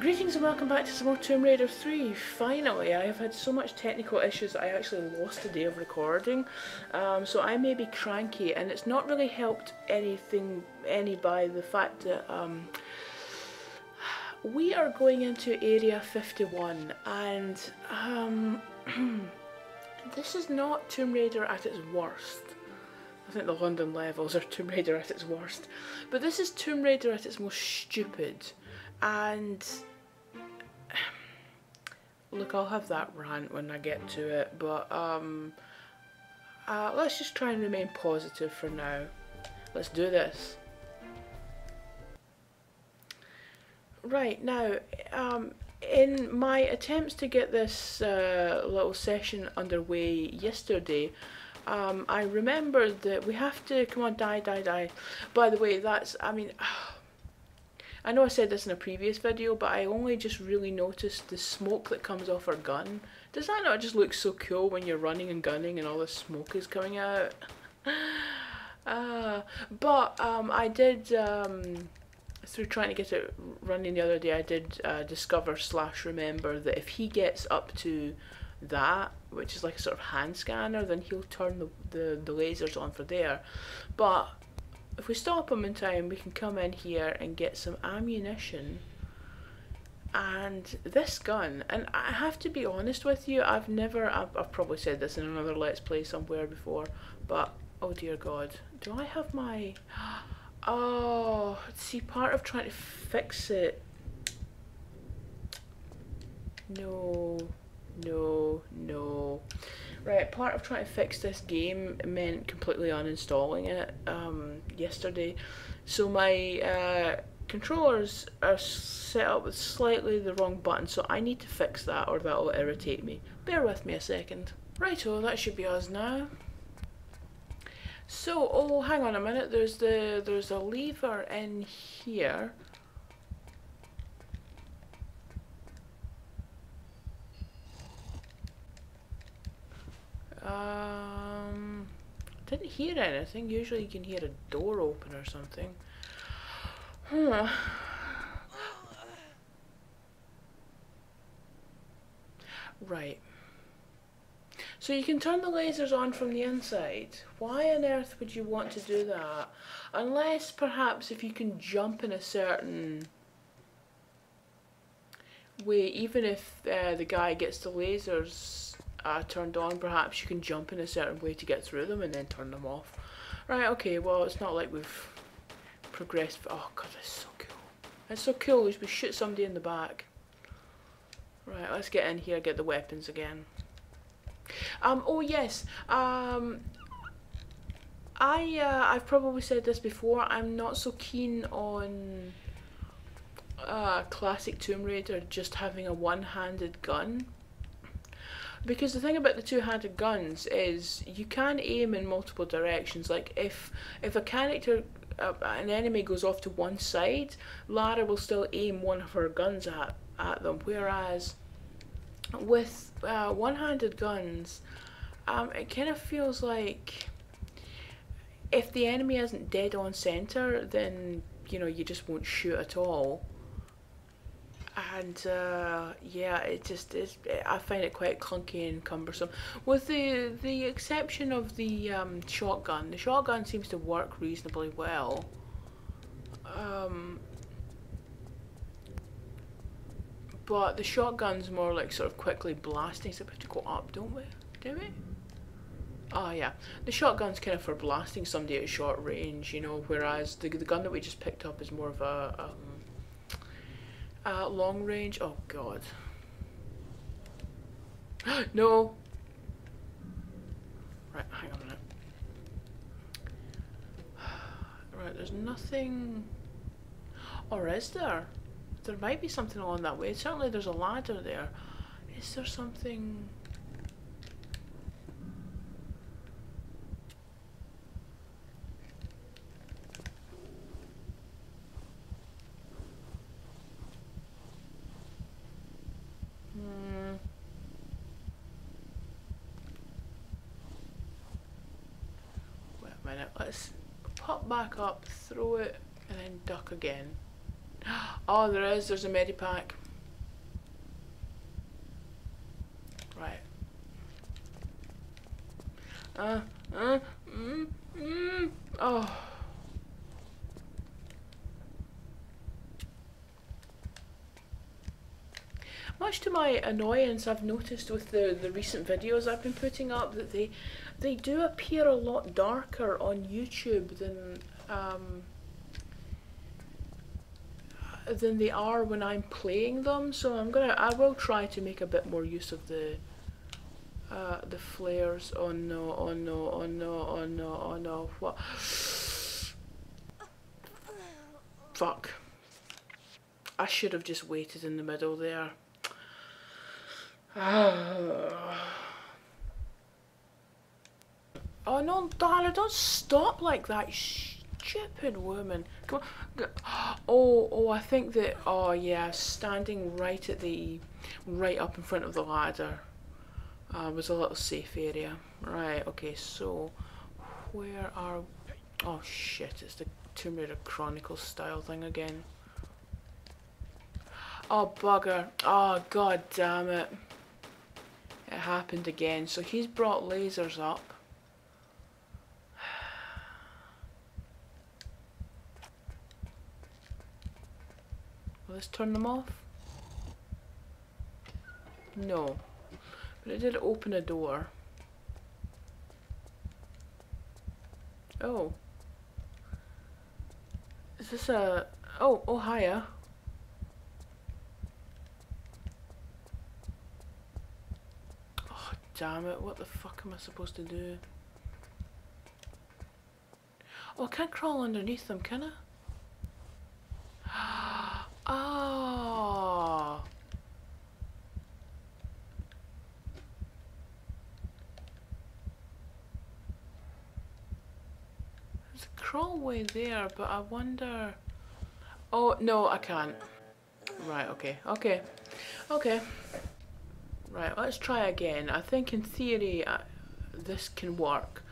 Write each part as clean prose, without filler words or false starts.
Greetings and welcome back to some more Tomb Raider 3. Finally, I have had so much technical issues that I actually lost a day of recording, so I may be cranky, and it's not really helped any by the fact that we are going into Area 51, and this is not Tomb Raider at its worst. I think the London levels are Tomb Raider at its worst, but this is Tomb Raider at its most stupid. And look, I'll have that rant when I get to it, but let's just try and remain positive for now. Let's do this. Right, now, in my attempts to get this little session underway yesterday, I remembered that we have to, come on, die. By the way, that's, I mean, I know I said this in a previous video, but I only just really noticed the smoke that comes off our gun. Does that not just look so cool when you're running and gunning and all the smoke is coming out? I did, through trying to get it running the other day, I did discover / remember that if he gets up to that, which is like a sort of hand scanner, then he'll turn the lasers on for there. But if we stop him in time, we can come in here and get some ammunition and this gun. And I have to be honest with you, I've never, I've probably said this in another Let's Play somewhere before, but oh dear God, do I have my, oh, see, part of trying to fix it, no. Right, part of trying to fix this game meant completely uninstalling it yesterday. So my controllers are set up with slightly the wrong button, so I need to fix that or that'll irritate me. Bear with me a second. Righto, that should be us now. So, oh, hang on a minute, there's a lever in here. Didn't hear anything. Usually you can hear a door open or something. Huh. Right. So you can turn the lasers on from the inside. Why on earth would you want to do that? Unless perhaps if you can jump in a certain way, even if the guy gets the lasers turned on, perhaps you can jump in a certain way to get through them and then turn them off. Right, okay, well, it's not like we've progressed. Oh God, that's so cool. That's so cool, we shoot somebody in the back. Right, let's get in here, get the weapons again. Oh yes, I've probably said this before, I'm not so keen on classic Tomb Raider just having a one-handed gun. Because the thing about the two-handed guns is you can aim in multiple directions. Like if a character, an enemy goes off to one side, Lara will still aim one of her guns at them. Whereas with one-handed guns, it kind of feels like if the enemy isn't dead on center, then you know you just won't shoot at all. And yeah, it just is. I find it quite clunky and cumbersome. With the exception of the shotgun seems to work reasonably well. But the shotgun's more like sort of quickly blasting. So we have to go up, don't we? Do we? Oh yeah, the shotgun's kind of for blasting somebody at short range, you know. Whereas the gun that we just picked up is more of a long range. Oh God. No. Right, hang on a minute. Right, there's nothing. Or is there? There might be something along that way. Certainly there's a ladder there. Is there something? minute. Let's pop back up, throw it, and then duck again. Oh, there's a medipack. Right. Oh. Much to my annoyance, I've noticed with the recent videos I've been putting up that they do appear a lot darker on YouTube than they are when I'm playing them. So I will try to make a bit more use of the flares. Oh no! Oh no! Oh no! Oh no! Oh no! What? Fuck! I should have just waited in the middle there. Oh no, Lara, don't stop like that, stupid woman. Come on. Oh, I think that, oh yeah, standing right up in front of the ladder was a little safe area. Right, okay, so where are, oh shit, it's the Tomb Raider Chronicle style thing again. Oh bugger, oh god damn it. It happened again. So he's brought lasers up. Will this turn them off? No. But it did open a door. Oh. Is this a... Oh, hiya. Damn it, what the fuck am I supposed to do? Oh, I can't crawl underneath them, can I? Ah! There's a crawlway there, but I wonder... Oh, no, I can't. Right, okay. Right, let's try again. I think in theory this can work.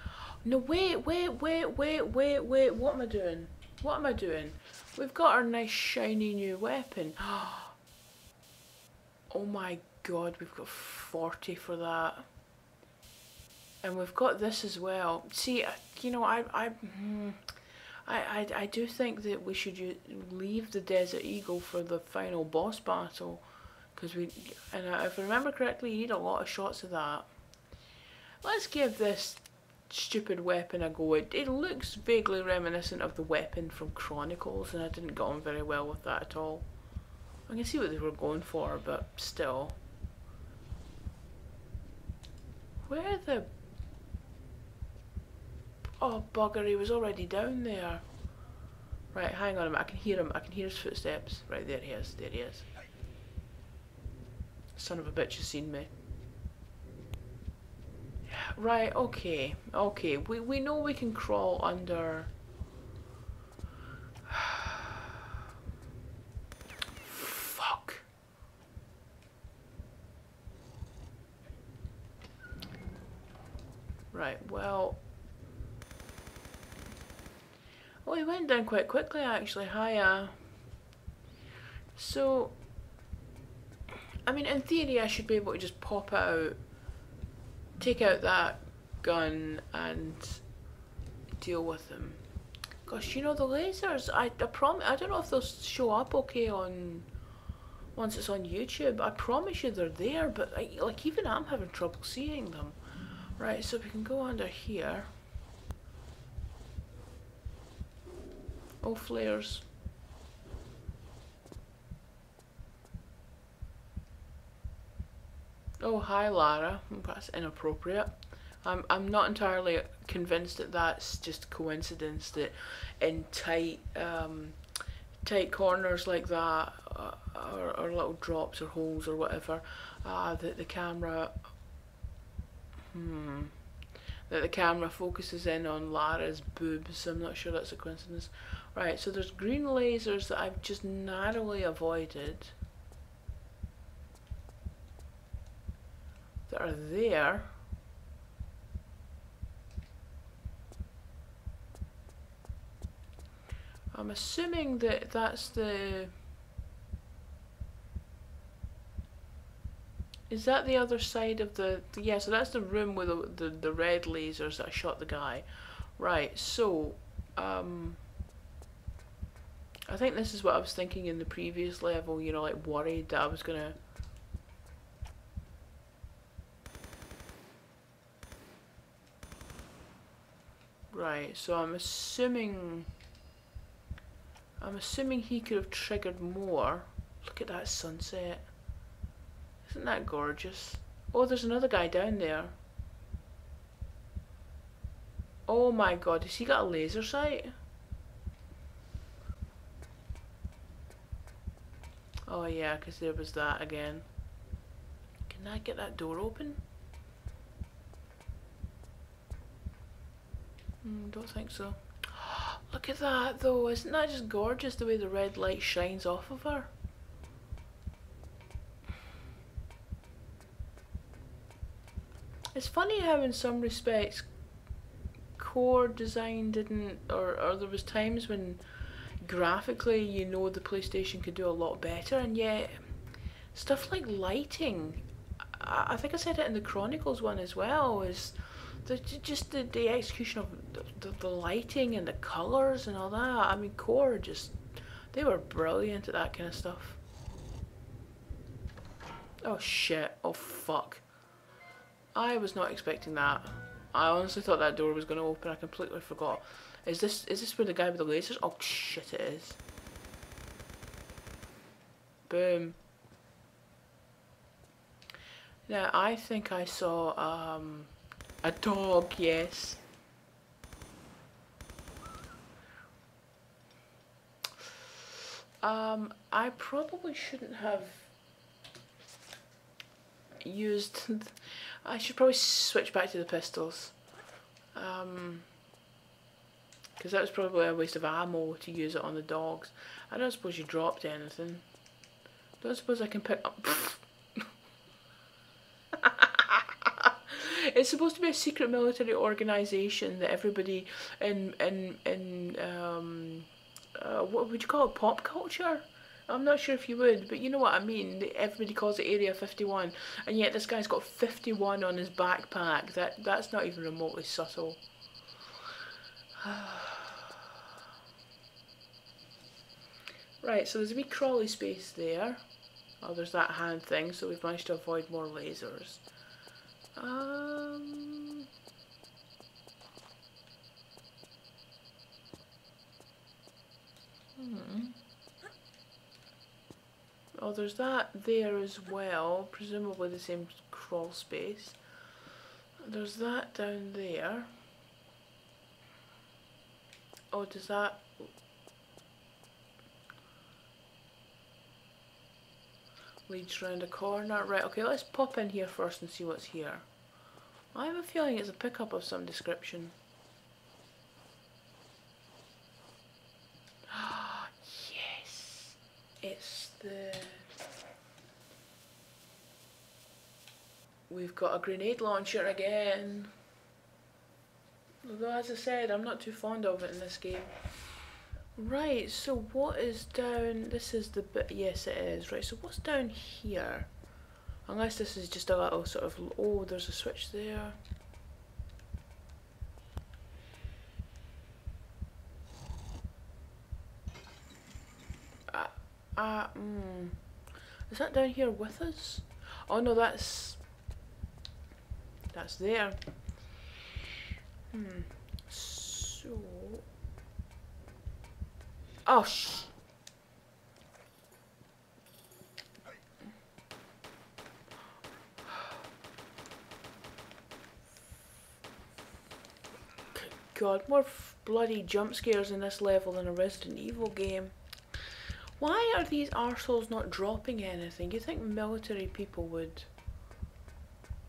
No, wait. What am I doing? We've got our nice shiny new weapon. Oh my god, we've got 40 for that. And we've got this as well. See, you know, I do think that we should leave the Desert Eagle for the final boss battle. Because if I remember correctly, you need a lot of shots of that. Let's give this stupid weapon a go. It looks vaguely reminiscent of the weapon from Chronicles, and I didn't get on very well with that at all. I can see what they were going for, but still. Where the... Oh, bugger, he was already down there. Right, hang on a minute, I can hear him. I can hear his footsteps. Right, there he is, Son of a bitch has seen me. Right, okay. We know we can crawl under. Fuck. Right, well. Oh, he went down quite quickly actually. Hiya. So. I mean, in theory, I should be able to just pop out, take out that gun, and deal with them. Gosh, you know, the lasers, I don't know if they'll show up okay once it's on YouTube. I promise you they're there, but like even I'm having trouble seeing them. Right, so we can go under here. Oh, flares. Oh, hi Lara. That's inappropriate. I'm not entirely convinced that that's just coincidence that in tight corners like that, or little drops or holes or whatever, that the camera focuses in on Lara's boobs. I'm not sure that's a coincidence. Right, so there's green lasers that I've just narrowly avoided. That are there. I'm assuming that that's the... Is that the other side of the... Yeah, so that's the room with the red lasers that I shot the guy. Right, so... I think this is what I was thinking in the previous level, you know, like worried that I was gonna... Right, so I'm assuming he could have triggered more. Look at that sunset. Isn't that gorgeous? Oh, there's another guy down there. Oh my god, has he got a laser sight? Oh yeah, because there was that again. Can I get that door open? Don't think so. Look at that though, isn't that just gorgeous the way the red light shines off of her? It's funny how in some respects Core Design didn't, or there was times when graphically, you know, the PlayStation could do a lot better, and yet stuff like lighting, I think I said it in the Chronicles one as well, is just the execution of the lighting and the colours and all that. I mean, Core just, they were brilliant at that kind of stuff. Oh shit, oh fuck. I was not expecting that. I honestly thought that door was going to open, I completely forgot. Is this where the guy with the lasers? Oh shit, it is. Boom. Now I think I saw a dog, yes. I probably shouldn't have used I should probably switch back to the pistols. Because that was probably a waste of ammo to use it on the dogs. I don't suppose you dropped anything. Don't suppose I can pick up... It's supposed to be a secret military organisation that everybody in what would you call it? Pop culture? I'm not sure if you would, but you know what I mean. Everybody calls it Area 51, and yet this guy's got 51 on his backpack. That's not even remotely subtle. Right, so there's a wee crawly space there. Oh, there's that hand thing, so we've managed to avoid more lasers. Oh, there's that there as well, presumably the same crawl space. There's that down there. Oh, does that... leads round a corner. Right, okay, let's pop in here first and see what's here. I have a feeling it's a pickup of some description. Ah, yes! It's the... We've got a grenade launcher again. Although, as I said, I'm not too fond of it in this game. Right, so what is down... This is the bit... Yes, it is. Right, so what's down here? Unless this is just a little sort of... Oh, there's a switch there. Is that down here with us? Oh, no, that's... That's there. So... Oh, God, more bloody jump scares in this level than a Resident Evil game. Why are these arseholes not dropping anything? You think military people would...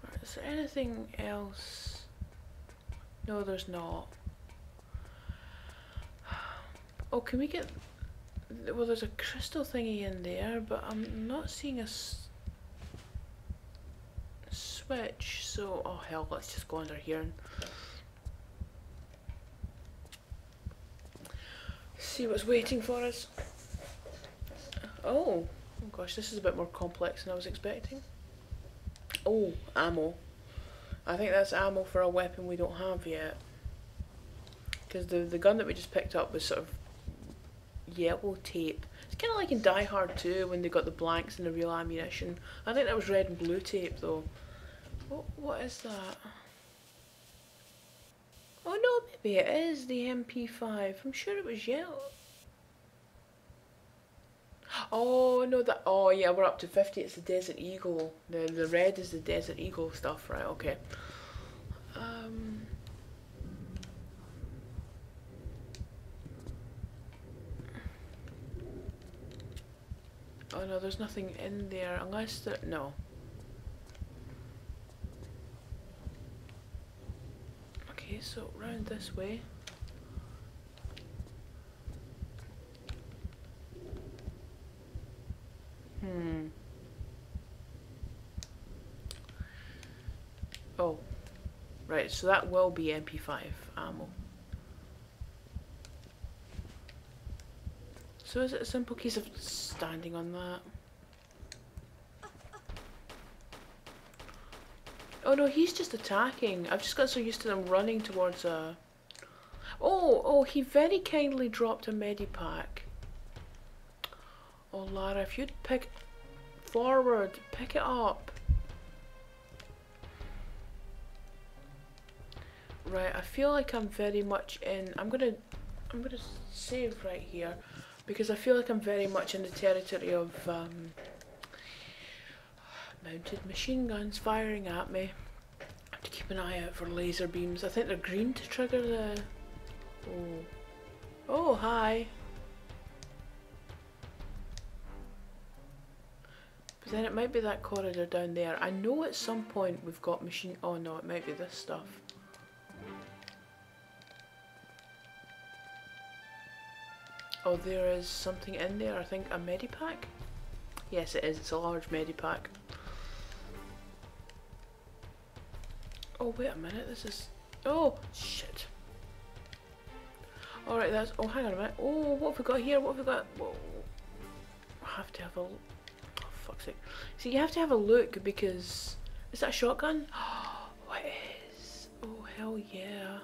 Right, is there anything else? No, there's not. Oh, can we get... Well, there's a crystal thingy in there, but I'm not seeing a switch, so... Oh, hell, let's just go under here. See what's waiting for us. Oh, oh gosh, this is a bit more complex than I was expecting. Oh, ammo. I think that's ammo for a weapon we don't have yet. Because the gun that we just picked up was sort of yellow tape. It's kind of like in Die Hard 2 when they got the blanks and the real ammunition. I think that was red and blue tape though. What is that? Oh no, maybe it is the MP5. I'm sure it was yellow. Oh no, that, oh yeah, we're up to 50. It's the Desert Eagle. The red is the Desert Eagle stuff, right? Okay. Oh no, there's nothing in there unless there, no. Okay, so round this way. Oh, right, so that will be MP5 ammo. So is it a simple case of standing on that? Oh no, he's just attacking. I've just got so used to them running towards a... Oh, oh, he very kindly dropped a medipack. Oh Lara, if you'd pick forward, pick it up. Right, I feel like I'm very much in, I'm gonna save right here because I feel like I'm very much in the territory of mounted machine guns firing at me. I have to keep an eye out for laser beams. I think they're green to trigger the... Oh, oh hi. But then it might be that corridor down there. I know at some point we've got machine... Oh no, it might be this stuff. Oh, there is something in there, I think a medipack? Yes it is, it's a large medipack. Oh wait a minute, this is... Oh, shit. Alright, that's... Oh, hang on a minute. Oh, what have we got here? What have we got? Whoa. I have to have a... Oh, fuck's sake. See, you have to have a look because... Is that a shotgun? Oh, what is? Oh, hell yeah.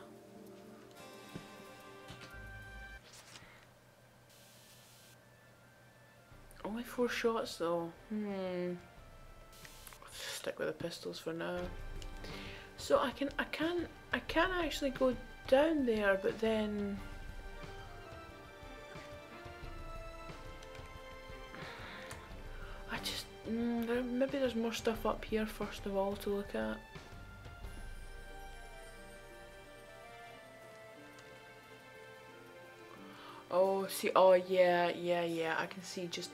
Only 4 shots though. I'll just stick with the pistols for now. So I can actually go down there, but then I just maybe there's more stuff up here first of all to look at. Oh, see, oh yeah, yeah, yeah, I can see just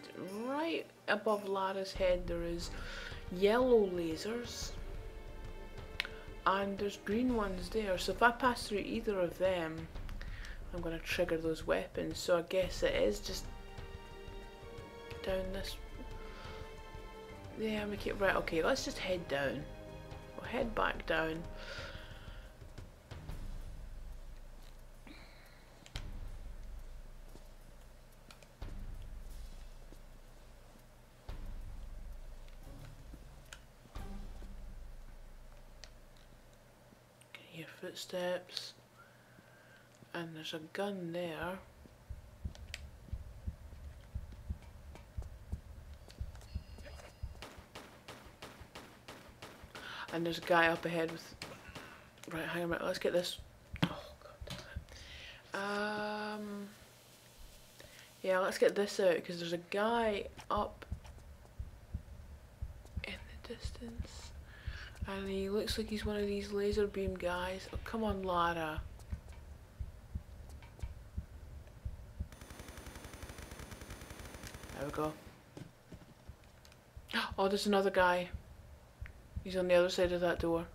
right above Lara's head there is yellow lasers and there's green ones there, so if I pass through either of them I'm going to trigger those weapons, so I guess it is just down this... Yeah, we keep... Right, okay, let's just head down. We'll head back down. Footsteps, and there's a gun there. And there's a guy up ahead with... Right, hang on a minute, let's get this. Oh, God damn it. Yeah, let's get this out, because there's a guy up in the distance. And he looks like he's one of these laser beam guys. Oh, come on, Lara. There we go. Oh, there's another guy. He's on the other side of that door.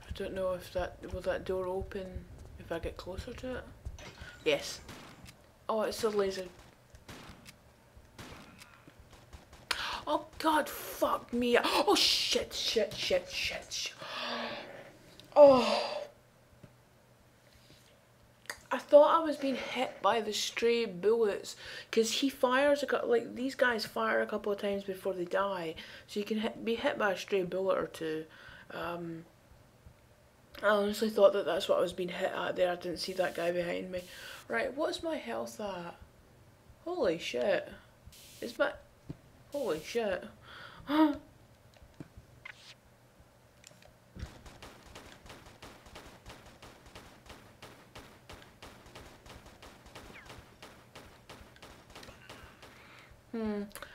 I don't know if that... Will that door open? I get closer to it? Yes. Oh, it's a laser. Oh Oh God, fuck me up. Oh shit, shit, shit, shit, shit. Oh. I thought I was being hit by the stray bullets, because he fires, like these guys fire a couple of times before they die, so you can be hit by a stray bullet or two. I honestly thought that that's what I was being hit at there. I didn't see that guy behind me. Right, what's my health at? Holy shit. Is my... Holy shit.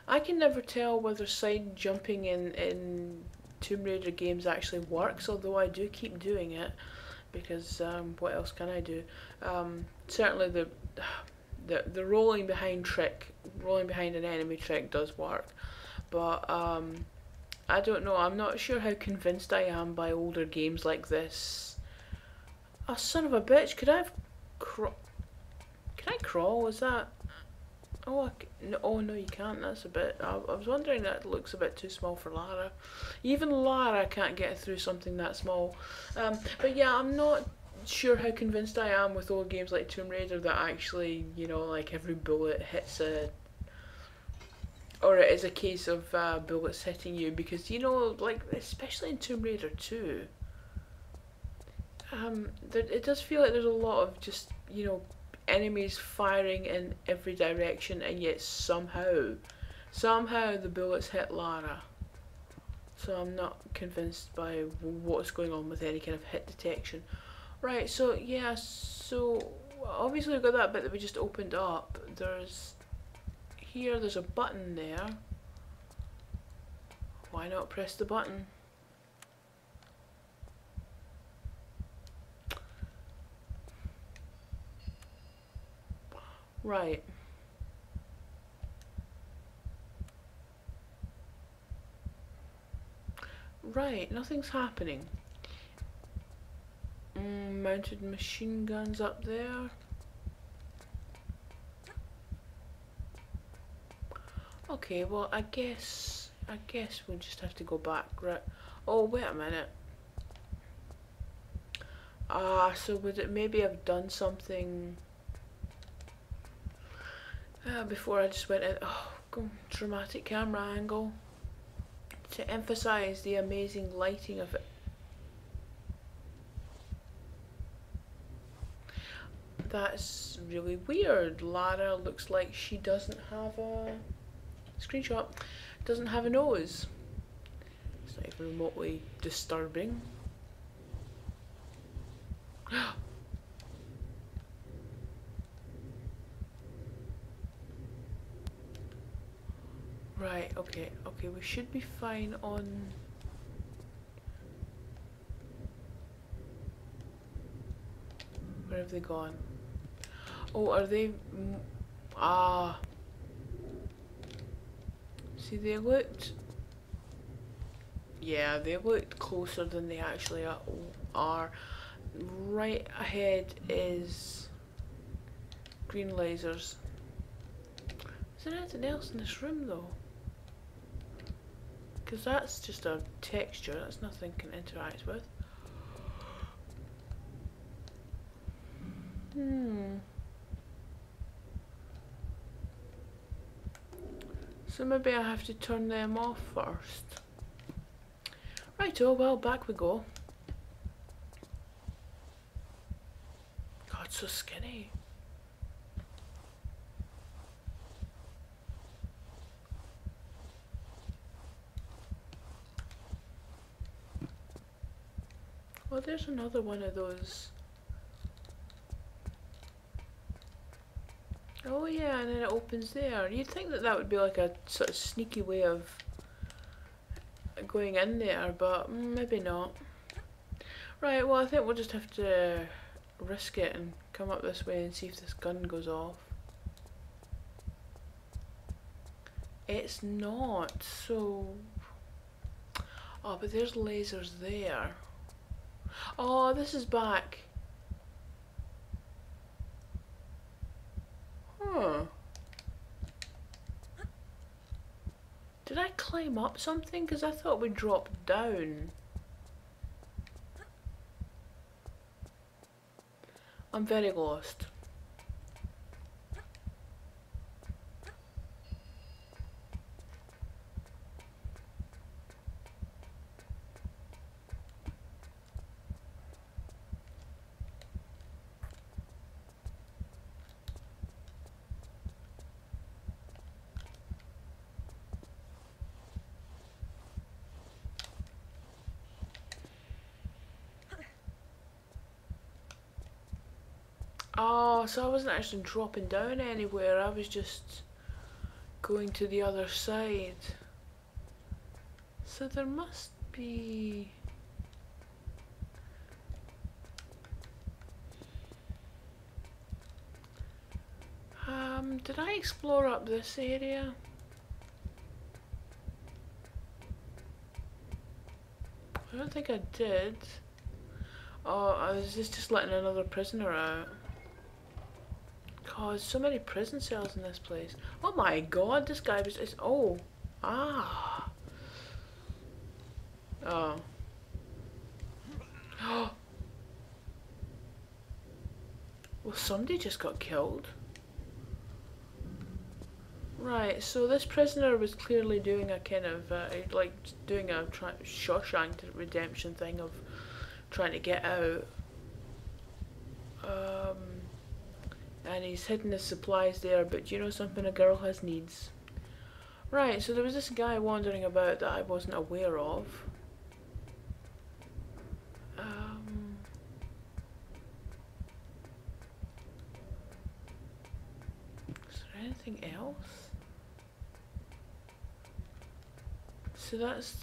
I can never tell whether side jumping in Tomb Raider games actually works, although I do keep doing it, because what else can I do? Certainly the rolling behind an enemy trick does work, but I don't know, I'm not sure how convinced I am by older games like this. Oh, son of a bitch, could I have can I crawl? Is that... Oh, no, oh no, you can't, that's a bit... I was wondering, that looks a bit too small for Lara. Even Lara can't get through something that small. But yeah, I'm not sure how convinced I am with old games like Tomb Raider that actually, you know, like every bullet hits a... Or it is a case of bullets hitting you, because, you know, like, especially in Tomb Raider 2, it does feel like there's a lot of just, you know, enemies firing in every direction, and yet somehow the bullets hit Lara. So I'm not convinced by what's going on with any kind of hit detection. Right, so yeah, so obviously we've got that bit that we just opened up. There's a button there. Why not press the button? Right. Right, nothing's happening. Mounted machine guns up there. Okay, well I guess we'll just have to go back, right? Oh, wait a minute. Ah, so would it maybe have done something... before I just went in, oh, dramatic camera angle to emphasize the amazing lighting of it. That's really weird. Lara looks like she doesn't have a screenshot, doesn't have a nose. It's not even remotely disturbing. Right, okay, we should be fine on... Where have they gone? Oh, are they... Ah... See, they looked... Yeah, they looked closer than they actually are. Right ahead is... green lasers. Is there anything else in this room, though? Because that's just a texture, that's nothing can interact with. So maybe I have to turn them off first. Right, oh well, back we go. God, so skinny. Well, there's another one of those. Oh yeah, and then it opens there. You'd think that that would be like a sort of sneaky way of going in there, but maybe not. Right, well I think we'll just have to risk it and come up this way and see if this gun goes off. It's not, so... Oh, but there's lasers there. Oh, this is back. Huh. Did I climb up something? Because I thought we dropped down. I'm very lost. Oh, so I wasn't actually dropping down anywhere, I was just going to the other side. So there must be... did I explore up this area? I don't think I did. Oh, I was just letting another prisoner out. Oh, there's so many prison cells in this place. Oh my god, this guy was... oh. Ah. Oh. Oh. Well, somebody just got killed. Right, so this prisoner was clearly doing a kind of... like, doing a Shawshank Redemption thing of trying to get out. And he's hidden his supplies there, but you know something, a girl has needs. Right, so there was this guy wandering about that I wasn't aware of. Is there anything else? So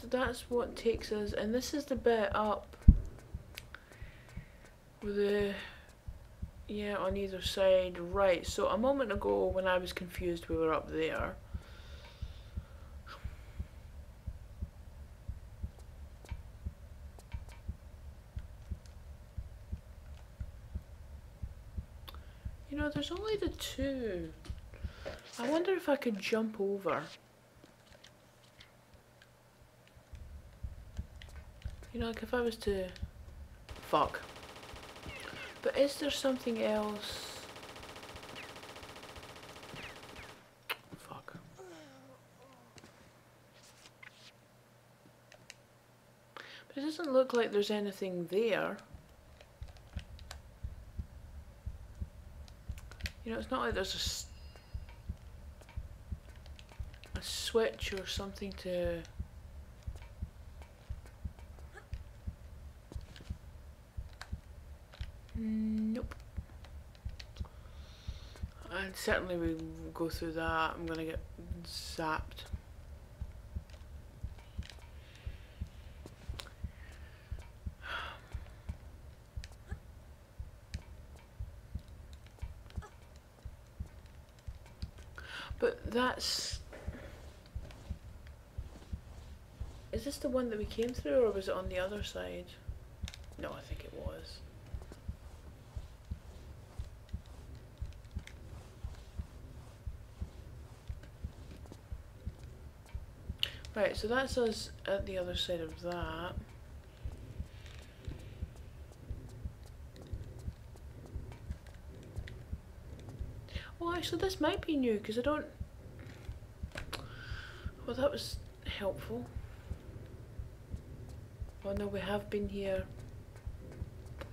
that's what takes us, and this is the bit up with the... yeah, on either side. Right, so a moment ago when I was confused we were up there. You know, there's only the two. I wonder if I could jump over. You know, like if I was to... fuck. But is there something else? Fuck. But it doesn't look like there's anything there. You know, it's not like there's a switch or something to... nope. And certainly we go through that. I'm gonna get zapped. But that's... is this the one that we came through, or was it on the other side? No, I think it was. Right, so that's us at the other side of that. Well, actually this might be new, because I don't... well, that was helpful. Oh no, we have been here.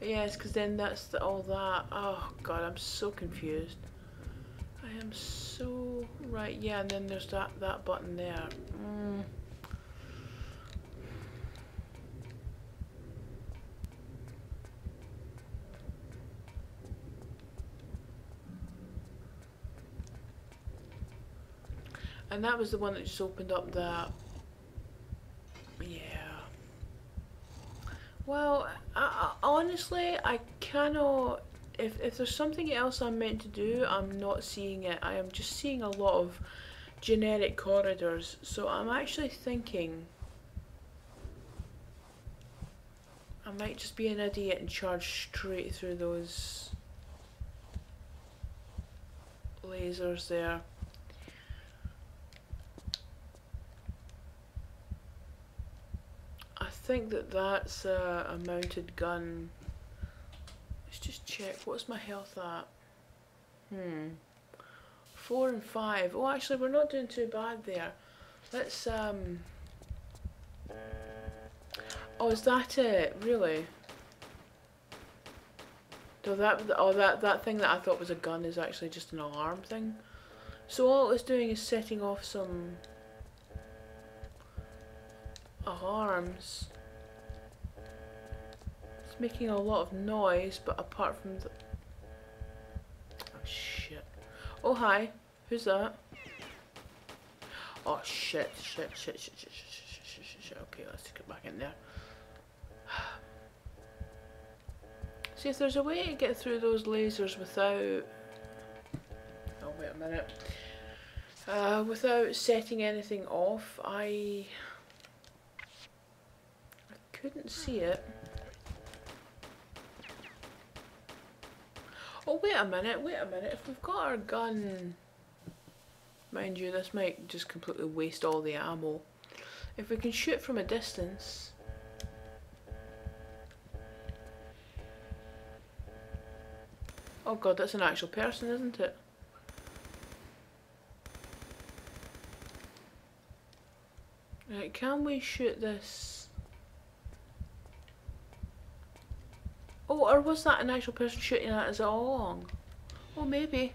Yes, because then that's the, all that. Oh god, I'm so confused. I am so... right, yeah, and then there's that button there. Mm. And that was the one that just opened up that... yeah. Well, I honestly, I cannot... If there's something else I'm meant to do, I'm not seeing it. I am just seeing a lot of generic corridors. So I'm actually thinking I might just be an idiot and charge straight through those lasers there. think that that's a mounted gun. Let's just check. What's my health at? 4 and 5. Oh, actually, we're not doing too bad there. Let's, oh, is that it? Really? So that, oh, that thing that I thought was a gun is actually just an alarm thing. So all it's doing is setting off some alarms. It's making a lot of noise, but apart from the... Oh, shit. Oh, hi. Who's that? Oh, shit. Okay, let's get back in there. See if there's a way to get through those lasers without... Oh, wait a minute. Without setting anything off. I couldn't see it. Oh, wait a minute. If we've got our gun... Mind you, this might just completely waste all the ammo. If we can shoot from a distance... Oh god, that's an actual person, isn't it? Right, can we shoot this? Oh, or was that an actual person shooting at us all along? Oh, maybe.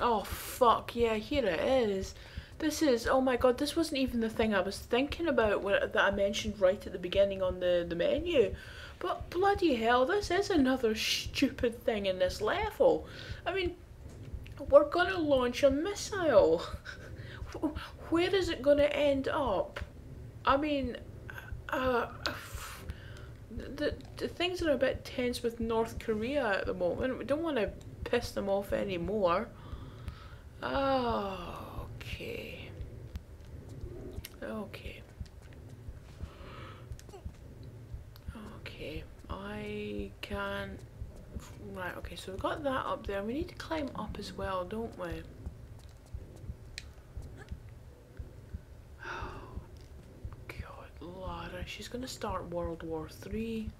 Oh fuck, yeah, here it is. This is, oh my god, this wasn't even the thing I was thinking about that I mentioned right at the beginning on the menu. But bloody hell, this is another stupid thing in this level. I mean, we're gonna launch a missile. Where is it gonna end up? I mean, the things are a bit tense with North Korea at the moment. We don't want to piss them off anymore. Oh, okay. Okay. I can... Right, okay, so we've got that up there. We need to climb up as well, don't we? Oh, God, Lara. She's going to start World War III.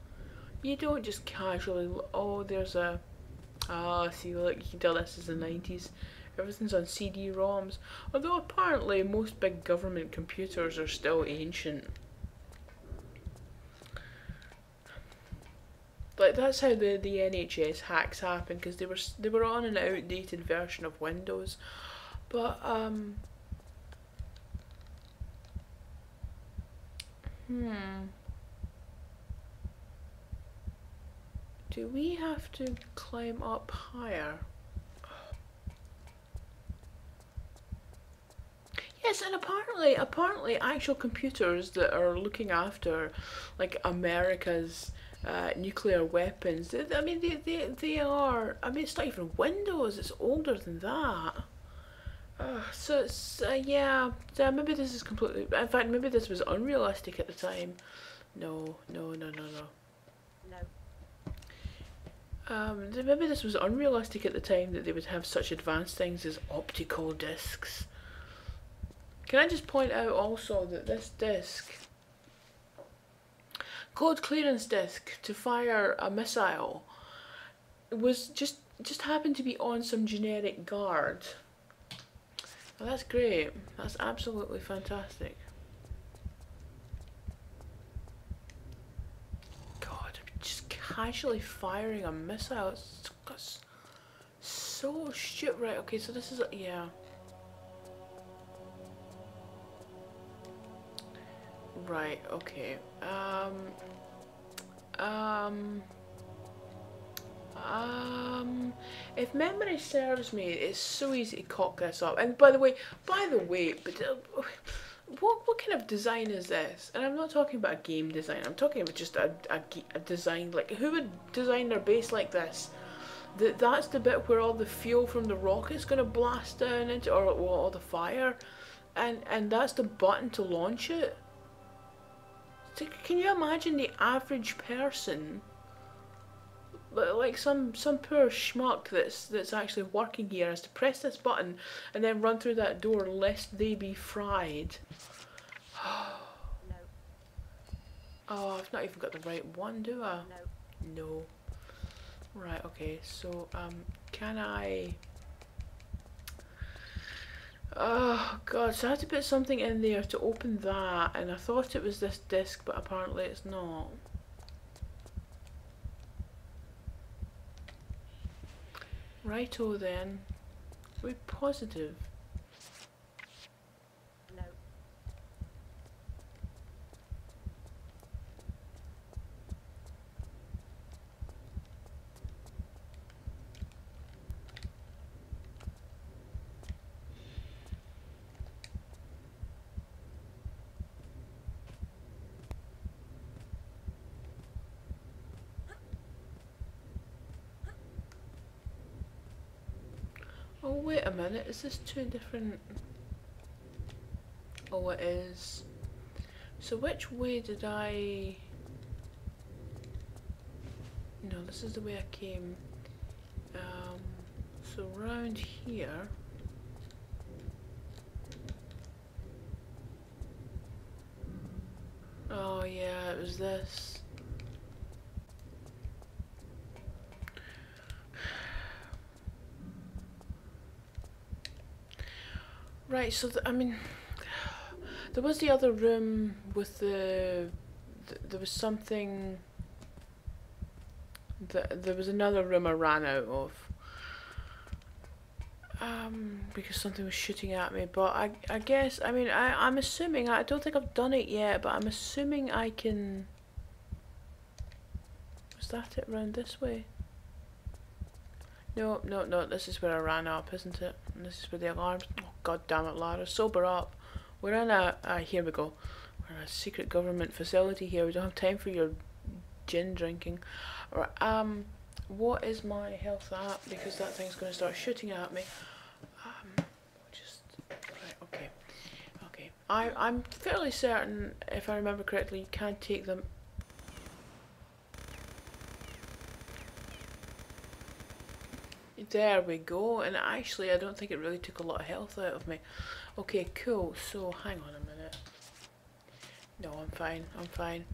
You don't just casually... Oh, there's a... Ah, see, look, you can tell this is the 90s. Everything's on CD-ROMs, although apparently most big government computers are still ancient. Like, that's how the NHS hacks happen, because they were on an outdated version of Windows. But do we have to climb up higher? Yes, and apparently actual computers that are looking after, like, America's nuclear weapons, they are, I mean, it's not even Windows, it's older than that. So it's, yeah, maybe this is completely, in fact, maybe this was unrealistic at the time. No. Maybe this was unrealistic at the time that they would have such advanced things as optical discs. Can I just point out also that this disc, code clearance disc to fire a missile, was just happened to be on some generic guard. Well, that's great. That's absolutely fantastic. God, I'm just casually firing a missile. It's so shit, right? Okay, so this is, yeah. Right, okay. If memory serves me, it's so easy to cock this up. And by the way, but what kind of design is this? And I'm not talking about a game design. I'm talking about just a design, like, who would design their base like this? That's the bit where all the fuel from the rocket's gonna blast down into, or all the fire, and that's the button to launch it. Can you imagine the average person like some poor schmuck that's actually working here has to press this button and then run through that door lest they be fried. No. Oh, I've not even got the right one, do I? No. No. Right, okay, so can I... Oh god, so I had to put something in there to open that, and I thought it was this disc, but apparently it's not. Righto then. We're positive. No. Oh wait a minute, is this two different... Oh it is. So which way did I... No, this is the way I came. So round here... Oh yeah, it was this. Right, so I mean, there was the other room with there was something. There was another room I ran out of. Because something was shooting at me, but I guess I mean I'm assuming I don't think I've done it yet, but I'm assuming I can. Was that it round this way? No, no, no, this is where I ran up, isn't it? And this is where the alarms... Oh, god damn it, Lara, sober up. We're in a... here we go. We're in a secret government facility here. We don't have time for your gin drinking. Right, what is my health at? Because that thing's going to start shooting at me. Just... Right, okay. Okay. I'm fairly certain, if I remember correctly, you can take them... There we go, and actually I don't think it really took a lot of health out of me. Okay, cool, so hang on a minute. No, I'm fine, I'm fine.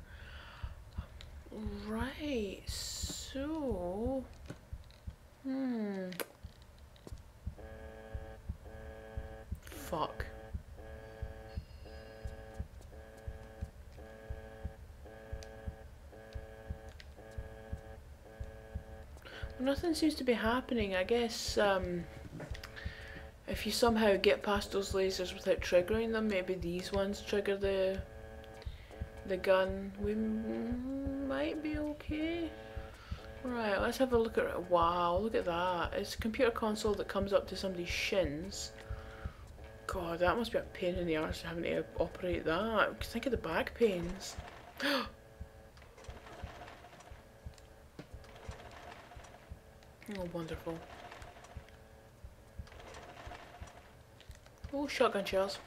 Right, so... Fuck. Nothing seems to be happening. I guess if you somehow get past those lasers without triggering them, maybe these ones trigger the gun. We might be okay. Right, let's have a look at it. Wow, look at that. It's a computer console that comes up to somebody's shins. God, that must be a pain in the arse having to operate that. Think of the back pains. Oh, wonderful. Oh, shotgun shells.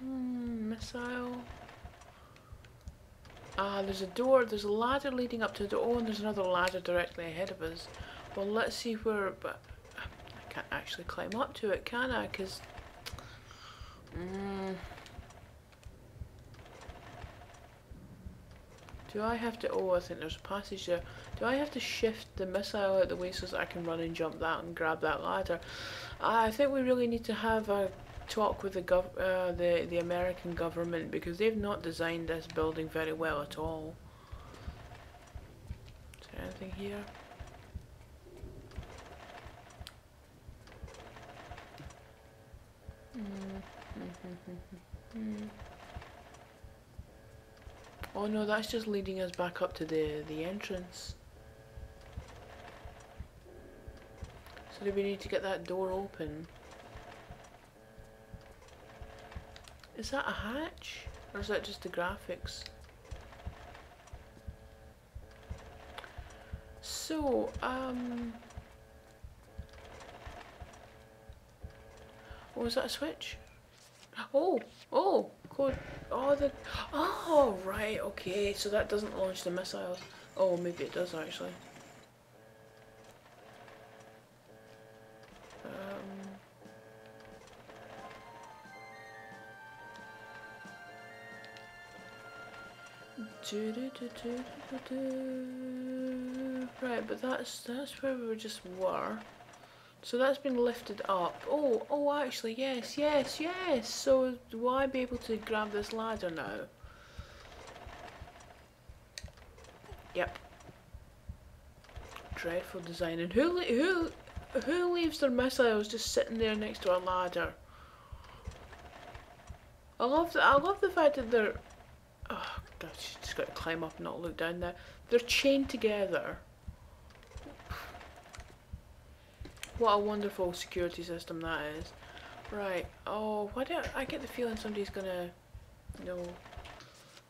Missile. Ah, there's a door. There's a ladder leading up to the door. Oh, and there's another ladder directly ahead of us. Well, let's see where... But I can't actually climb up to it, can I? Because... Do I have to... Oh, I think there's a passage there. Do I have to shift the missile out the way so that I can run and jump that and grab that ladder? I think we really need to have a talk with the American government, because they've not designed this building very well at all. Is there anything here? Oh no, that's just leading us back up to the entrance. So do we need to get that door open? Is that a hatch? Or is that just the graphics? So, Or was that a switch? Oh, oh, good. Oh, the. Oh, right, okay. So that doesn't launch the missiles. Oh, maybe it does actually. Right, but that's where we just were. So that's been lifted up. Oh, oh, actually, yes, yes, yes. So will I be able to grab this ladder now? Yep. Dreadful design. And who leaves their missiles just sitting there next to a ladder? I love the fact that they're. Oh, God, she's just got to climb up and not look down there. They're chained together. What a wonderful security system that is. Right, oh, why do I get the feeling somebody's gonna... No.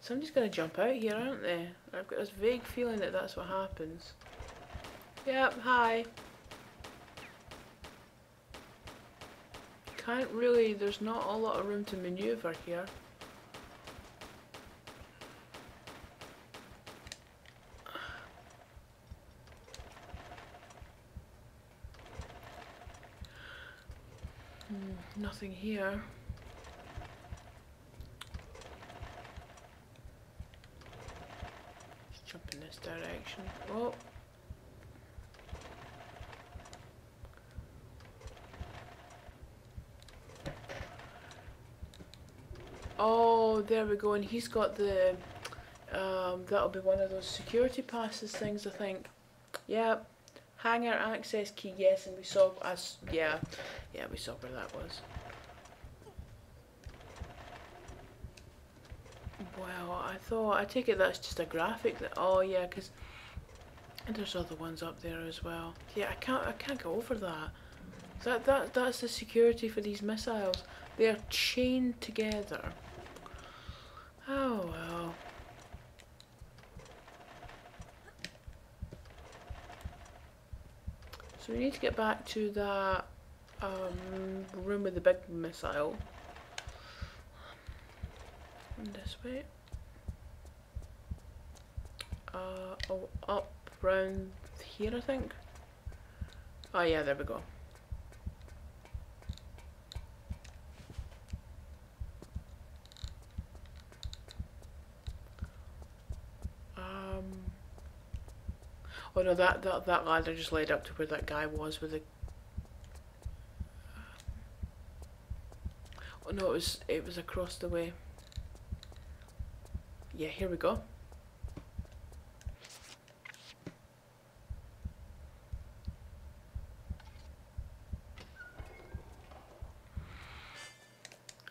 Somebody's gonna jump out here, aren't they? I've got this vague feeling that that's what happens. Yep, hi. Can't really, there's not a lot of room to manoeuvre here. Nothing here. Just jump in this direction. Oh. Oh, there we go. And he's got the that'll be one of those security passes things, I think. Yep. Hangar access key, yes, and we saw us, yeah, we saw where that was. Wow, I take it that's just a graphic that, oh yeah, because there's other ones up there as well. Yeah, I can't go over that. That's the security for these missiles. They're chained together. Oh well. So we need to get back to that room with the big missile. And this way. Oh, up round here, I think. Oh yeah, there we go. Oh no, that ladder just led up to where that guy was with the. Oh no, it was across the way. Yeah, here we go.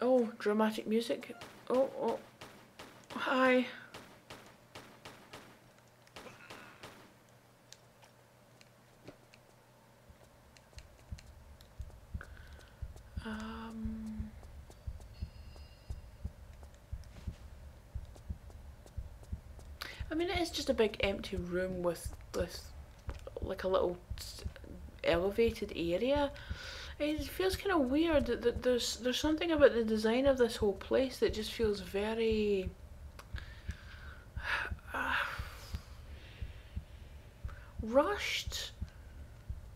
Oh, dramatic music. Oh, oh, hi. I mean, it is just a big empty room with like a little elevated area. It feels kind of weird that there's something about the design of this whole place that just feels very rushed,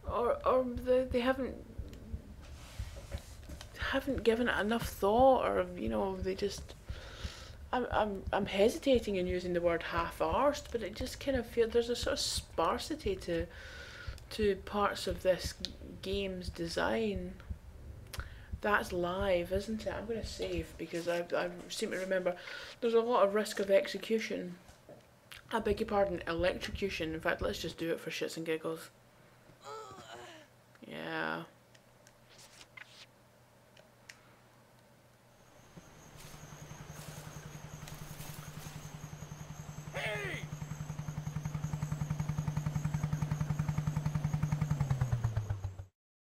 or they haven't given it enough thought, or you know, they just. I'm hesitating in using the word half-arsed, but it just kind of feels there's a sort of sparsity to parts of this game's design. That's live, isn't it? I'm going to save because I seem to remember there's a lot of risk of execution. I beg your pardon, electrocution. In fact, let's just do it for shits and giggles. Yeah.